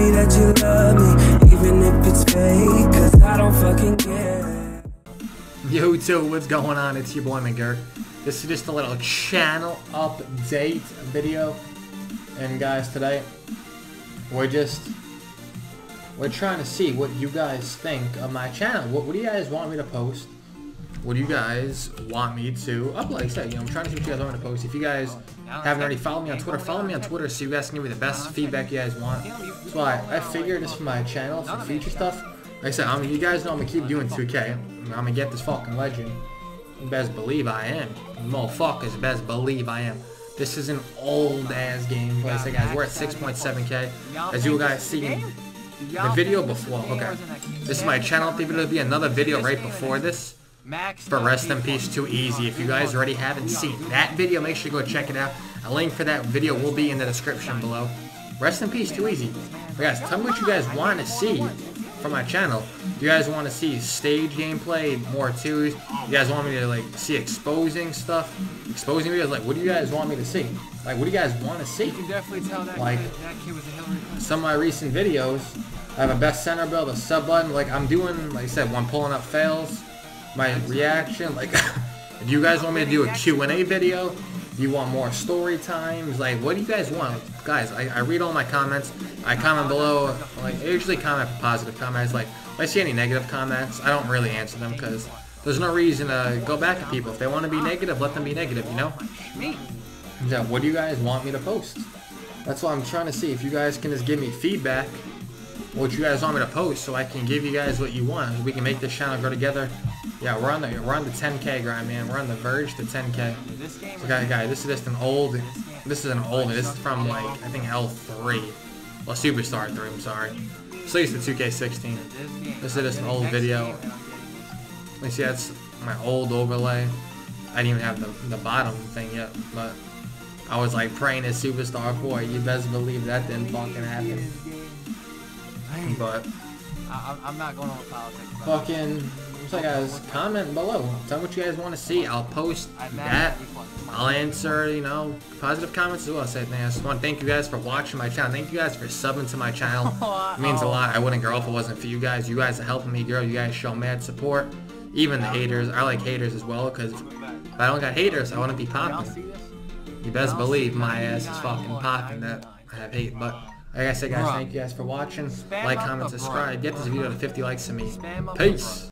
me that you love me, even if it's fake, cause I don't fucking care. Yo, too, what's going on? It's your boy McGurk. This is just a little channel update video. And guys, today, we're trying to see what you guys think of my channel. What do you guys want me to post? What do you guys want me to upload? Like I said, you know, I'm trying to see what you guys want me to post. If you guys haven't already followed me on Twitter, follow me on Twitter so you guys can give me the best feedback you guys want. That's why I figured this for my channel, for future stuff. Like I said, I mean, you guys know I'm gonna keep doing 2K. I'm gonna get this fucking legend. Best believe I am. Motherfuckers, best believe I am. This is an old ass game. Like I said, guys, we're at 6.7K. As you guys see, the video before, okay. This is my channel. There'll be another video right before this. But rest in peace, Too Easy. If you guys already haven't seen that video, make sure you go check it out. A link for that video will be in the description below. Rest in peace, Too Easy. But guys, tell me what you guys want to see from my channel. Do you guys want to see stage gameplay, more twos? You guys want me to like see exposing stuff, exposing videos? Like, what do you guys want me to see? Like, what do you guys want to see? You can definitely tell that like kid was a Hillary Clinton. Some of my recent videos, I have a best center build, a sub button. Like I'm doing, like I said, one pulling up fails. My reaction, like, if you guys want me to do a Q&A video, you want more story times, like, what do you guys want? Guys, I read all my comments, I comment below, like, I usually comment for positive comments, like, if I see any negative comments, I don't really answer them, because there's no reason to go back at people. If they want to be negative, let them be negative, you know? Yeah, what do you guys want me to post? That's what I'm trying to see, if you guys can just give me feedback, what you guys want me to post, so I can give you guys what you want, so we can make this channel go together. Yeah, we're on the 10K grind, man. We're on the verge to 10K. So guys, this is just an old. This is from like I think L3, well Superstar 3. I'm sorry. So it's the 2K16. This is just an old video. You see, that's my old overlay. I didn't even have the bottom thing yet, but I was like praying at Superstar 4. You best believe that didn't fucking happen. But I'm not going on with politics. Fucking. So guys, comment below. Tell me what you guys want to see. I'll post that. I'll answer, you know, positive comments as well. I just want to thank you guys for watching my channel. Thank you guys for subbing to my channel. It means a lot. I wouldn't grow if it wasn't for you guys. You guys are helping me grow. You guys show mad support. Even the haters. I like haters as well, because if I don't got haters, I wouldn't be popping. You best believe my ass is fucking popping that I have hate, but... Like I said, guys, thank you guys for watching. Like, comment, subscribe. Get this video to 50 likes to me. Peace.